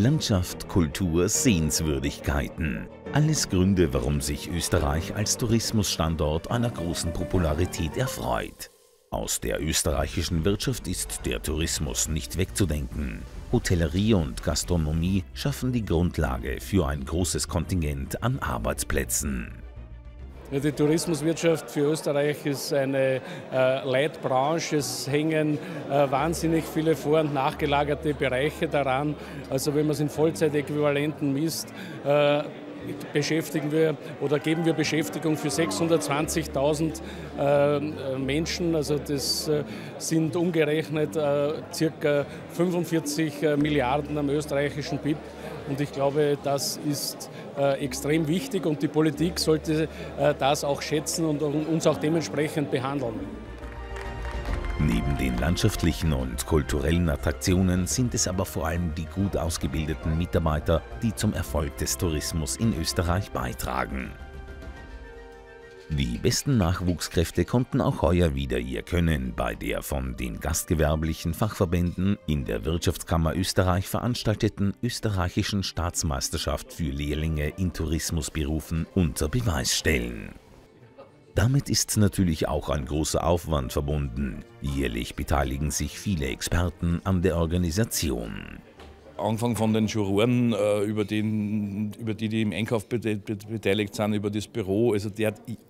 Landschaft, Kultur, Sehenswürdigkeiten. Alles Gründe, warum sich Österreich als Tourismusstandort einer großen Popularität erfreut. Aus der österreichischen Wirtschaft ist der Tourismus nicht wegzudenken. Hotellerie und Gastronomie schaffen die Grundlage für ein großes Kontingent an Arbeitsplätzen. Die Tourismuswirtschaft für Österreich ist eine Leitbranche. Es hängen wahnsinnig viele vor- und nachgelagerte Bereiche daran. Also wenn man es in Vollzeitäquivalenten misst, beschäftigen wir oder geben wir Beschäftigung für 620.000 Menschen. Also das sind umgerechnet ca. 45 Milliarden am österreichischen BIP. Und ich glaube, das ist extrem wichtig und die Politik sollte das auch schätzen und uns auch dementsprechend behandeln. Neben den landschaftlichen und kulturellen Attraktionen sind es aber vor allem die gut ausgebildeten Mitarbeiter, die zum Erfolg des Tourismus in Österreich beitragen. Die besten Nachwuchskräfte konnten auch heuer wieder ihr Können bei der von den gastgewerblichen Fachverbänden in der Wirtschaftskammer Österreich veranstalteten österreichischen Staatsmeisterschaft für Lehrlinge in Tourismusberufen unter Beweis stellen. Damit ist natürlich auch ein großer Aufwand verbunden. Jährlich beteiligen sich viele Experten an der Organisation. Angefangen von den Juroren, über die im Einkauf beteiligt sind, über das Büro. Also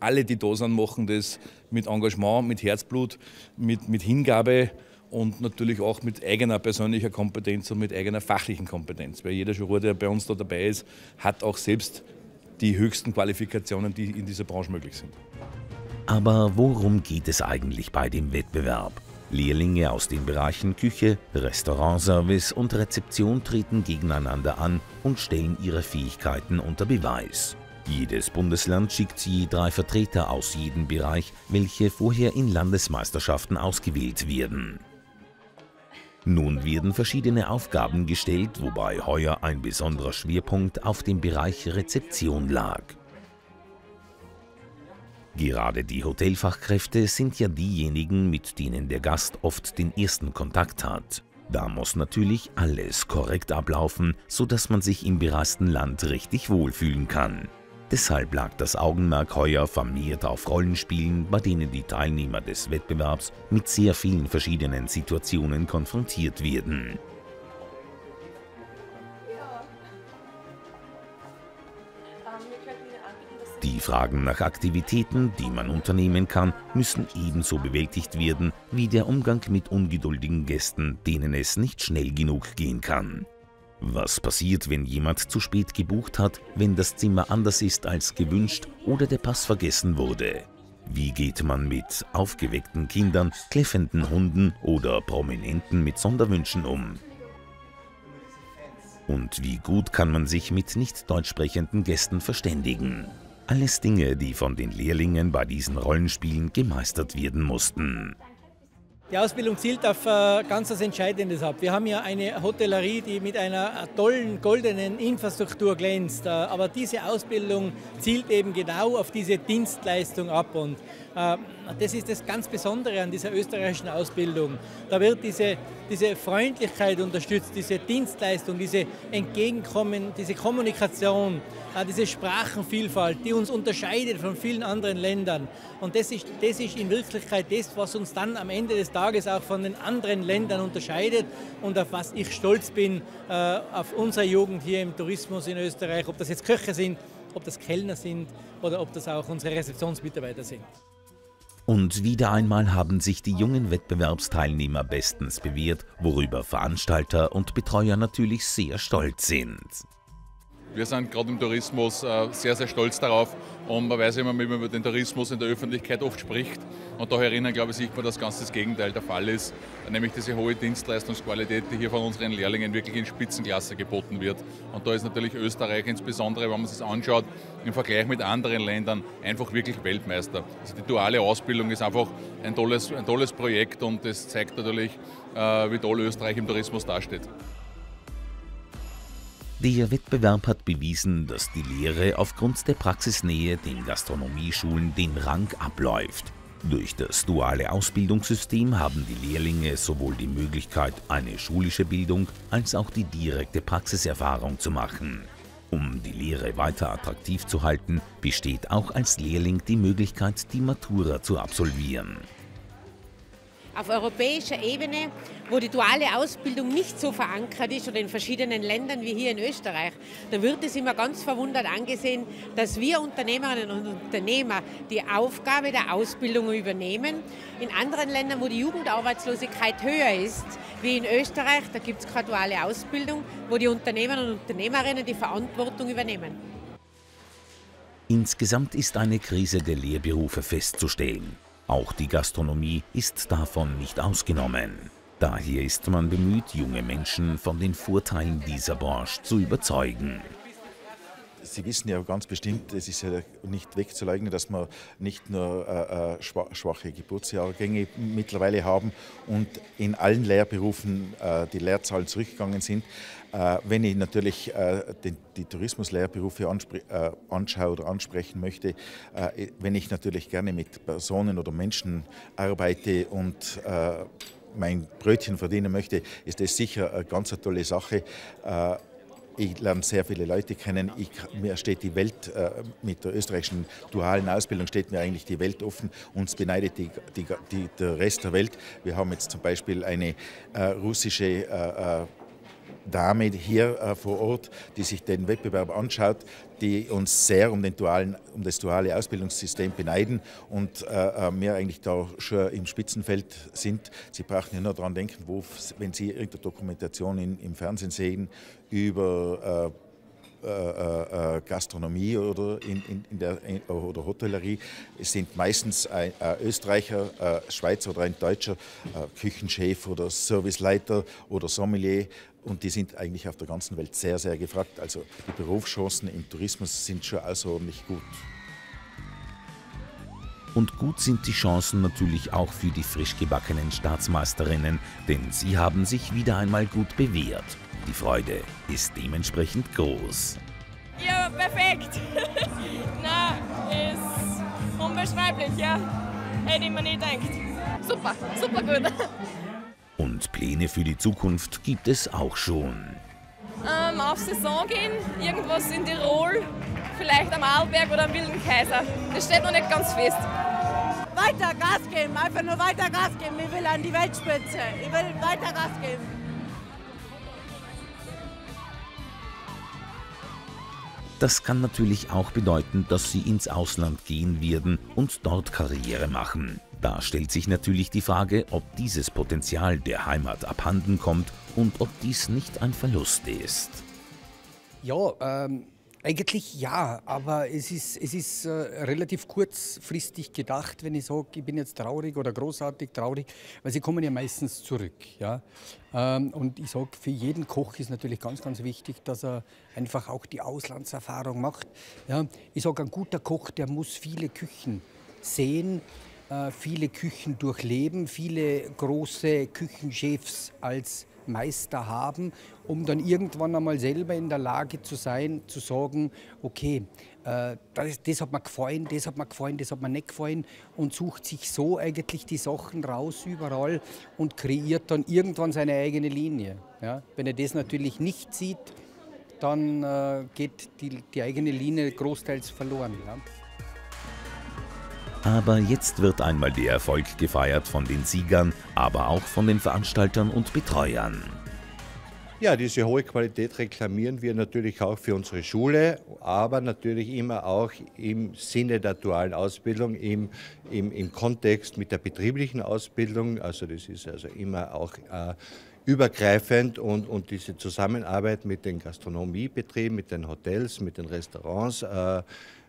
alle, die da sind, machen das mit Engagement, mit Herzblut, mit Hingabe und natürlich auch mit eigener persönlicher Kompetenz und mit eigener fachlichen Kompetenz. Weil jeder Juror, der bei uns da dabei ist, hat auch selbst die höchsten Qualifikationen, die in dieser Branche möglich sind. Aber worum geht es eigentlich bei dem Wettbewerb? Lehrlinge aus den Bereichen Küche, Restaurantservice und Rezeption treten gegeneinander an und stellen ihre Fähigkeiten unter Beweis. Jedes Bundesland schickt je 3 Vertreter aus jedem Bereich, welche vorher in Landesmeisterschaften ausgewählt werden. Nun werden verschiedene Aufgaben gestellt, wobei heuer ein besonderer Schwerpunkt auf dem Bereich Rezeption lag. Gerade die Hotelfachkräfte sind ja diejenigen, mit denen der Gast oft den ersten Kontakt hat. Da muss natürlich alles korrekt ablaufen, sodass man sich im bereisten Land richtig wohlfühlen kann. Deshalb lag das Augenmerk heuer vermehrt auf Rollenspielen, bei denen die Teilnehmer des Wettbewerbs mit sehr vielen verschiedenen Situationen konfrontiert werden. Die Fragen nach Aktivitäten, die man unternehmen kann, müssen ebenso bewältigt werden wie der Umgang mit ungeduldigen Gästen, denen es nicht schnell genug gehen kann. Was passiert, wenn jemand zu spät gebucht hat, wenn das Zimmer anders ist als gewünscht oder der Pass vergessen wurde? Wie geht man mit aufgeweckten Kindern, kläffenden Hunden oder Prominenten mit Sonderwünschen um? Und wie gut kann man sich mit nicht deutsch sprechenden Gästen verständigen? Alles Dinge, die von den Lehrlingen bei diesen Rollenspielen gemeistert werden mussten. Die Ausbildung zielt auf ganz was Entscheidendes ab. Wir haben ja eine Hotellerie, die mit einer tollen, goldenen Infrastruktur glänzt. Aber diese Ausbildung zielt eben genau auf diese Dienstleistung ab. Und das ist das ganz Besondere an dieser österreichischen Ausbildung. Da wird diese Freundlichkeit unterstützt, diese Dienstleistung, diese Entgegenkommen, diese Kommunikation, diese Sprachenvielfalt, die uns unterscheidet von vielen anderen Ländern. Und das ist in Wirklichkeit das, was uns dann am Ende des Tages auch von den anderen Ländern unterscheidet und auf was ich stolz bin, auf unsere Jugend hier im Tourismus in Österreich, ob das jetzt Köche sind, ob das Kellner sind oder ob das auch unsere Rezeptionsmitarbeiter sind. Und wieder einmal haben sich die jungen Wettbewerbsteilnehmer bestens bewährt, worüber Veranstalter und Betreuer natürlich sehr stolz sind. Wir sind gerade im Tourismus sehr, sehr stolz darauf und man weiß immer, wie man über den Tourismus in der Öffentlichkeit oft spricht und daher erinnern, glaube ich, sieht man, dass ganz das Gegenteil der Fall ist, nämlich diese hohe Dienstleistungsqualität, die hier von unseren Lehrlingen wirklich in Spitzenklasse geboten wird. Und da ist natürlich Österreich insbesondere, wenn man es anschaut, im Vergleich mit anderen Ländern einfach wirklich Weltmeister. Also die duale Ausbildung ist einfach ein tolles Projekt und das zeigt natürlich, wie toll Österreich im Tourismus dasteht. Der Wettbewerb hat bewiesen, dass die Lehre aufgrund der Praxisnähe den Gastronomieschulen den Rang abläuft. Durch das duale Ausbildungssystem haben die Lehrlinge sowohl die Möglichkeit, eine schulische Bildung als auch die direkte Praxiserfahrung zu machen. Um die Lehre weiter attraktiv zu halten, besteht auch als Lehrling die Möglichkeit, die Matura zu absolvieren. Auf europäischer Ebene, wo die duale Ausbildung nicht so verankert ist oder in verschiedenen Ländern wie hier in Österreich, da wird es immer ganz verwundert angesehen, dass wir Unternehmerinnen und Unternehmer die Aufgabe der Ausbildung übernehmen. In anderen Ländern, wo die Jugendarbeitslosigkeit höher ist, wie in Österreich, da gibt es keine duale Ausbildung, wo die Unternehmer und Unternehmerinnen die Verantwortung übernehmen. Insgesamt ist eine Krise der Lehrberufe festzustellen. Auch die Gastronomie ist davon nicht ausgenommen. Daher ist man bemüht, junge Menschen von den Vorteilen dieser Branche zu überzeugen. Sie wissen ja ganz bestimmt, es ist ja nicht wegzuleugnen, dass wir nicht nur schwache Geburtsjahrgänge mittlerweile haben und in allen Lehrberufen die Lehrzahlen zurückgegangen sind. Wenn ich natürlich die Tourismuslehrberufe anschaue oder ansprechen möchte, wenn ich natürlich gerne mit Personen oder Menschen arbeite und mein Brötchen verdienen möchte, ist das sicher eine ganz tolle Sache. Ich lerne sehr viele Leute kennen. Mir steht die Welt mit der österreichischen dualen Ausbildung steht mir eigentlich die Welt offen. Uns beneidet der Rest der Welt. Wir haben jetzt zum Beispiel eine russische Dame hier vor Ort, die sich den Wettbewerb anschaut, die uns sehr um das duale Ausbildungssystem beneiden und wir eigentlich da schon im Spitzenfeld sind. Sie brauchen ja nur daran denken, wenn Sie irgendeine Dokumentation im Fernsehen sehen über Gastronomie oder oder Hotellerie. Es sind meistens ein Österreicher, Schweizer oder ein Deutscher, Küchenchef oder Serviceleiter oder Sommelier, und die sind eigentlich auf der ganzen Welt sehr, sehr gefragt. Also die Berufschancen im Tourismus sind schon außerordentlich gut. Und gut sind die Chancen natürlich auch für die frischgebackenen Staatsmeisterinnen, denn sie haben sich wieder einmal gut bewährt. Die Freude ist dementsprechend groß. Ja, perfekt. Na, ist unbeschreiblich, ja. Hätte ich mir nicht gedacht. Super, super gut. Und Pläne für die Zukunft gibt es auch schon. Auf Saison gehen, irgendwas in Tirol, vielleicht am Arlberg oder am Wilden Kaiser. Das steht noch nicht ganz fest. Weiter Gas geben, einfach nur weiter Gas geben. Ich will an die Weltspitze, ich will weiter Gas geben. Das kann natürlich auch bedeuten, dass sie ins Ausland gehen werden und dort Karriere machen. Da stellt sich natürlich die Frage, ob dieses Potenzial der Heimat abhanden kommt und ob dies nicht ein Verlust ist. Ja, eigentlich ja, aber es ist relativ kurzfristig gedacht, wenn ich sage, ich bin jetzt traurig oder großartig traurig, weil sie kommen ja meistens zurück. Ja? Und ich sage, für jeden Koch ist natürlich ganz, ganz wichtig, dass er einfach auch die Auslandserfahrung macht. Ja? Ich sage, ein guter Koch, der muss viele Küchen sehen, viele Küchen durchleben, viele große Küchenchefs als Meister haben, um dann irgendwann einmal selber in der Lage zu sein, zu sagen, okay, das hat mir gefallen, das hat mir gefallen, das hat mir nicht gefallen, und sucht sich so eigentlich die Sachen raus überall und kreiert dann irgendwann seine eigene Linie. Ja? Wenn er das natürlich nicht sieht, dann geht die eigene Linie großteils verloren. Ja? Aber jetzt wird einmal der Erfolg gefeiert von den Siegern, aber auch von den Veranstaltern und Betreuern. Ja, diese hohe Qualität reklamieren wir natürlich auch für unsere Schule, aber natürlich immer auch im Sinne der dualen Ausbildung, im Kontext mit der betrieblichen Ausbildung. Also das ist also immer auch übergreifend, und diese Zusammenarbeit mit den Gastronomiebetrieben, mit den Hotels, mit den Restaurants,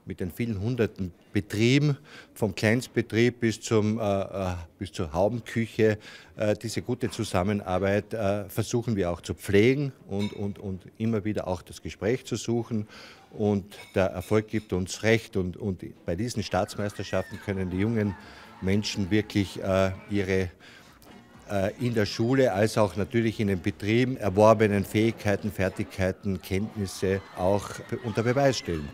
mit den vielen hunderten Betrieben, vom Kleinstbetrieb bis zur Haubenküche. Diese gute Zusammenarbeit versuchen wir auch zu pflegen und immer wieder auch das Gespräch zu suchen. Und der Erfolg gibt uns recht. Und bei diesen Staatsmeisterschaften können die jungen Menschen wirklich ihre in der Schule als auch natürlich in den Betrieben erworbenen Fähigkeiten, Fertigkeiten, Kenntnisse auch unter Beweis stellen.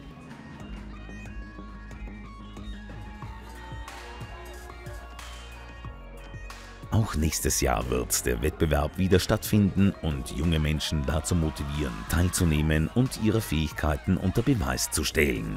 Auch nächstes Jahr wird der Wettbewerb wieder stattfinden und junge Menschen dazu motivieren, teilzunehmen und ihre Fähigkeiten unter Beweis zu stellen.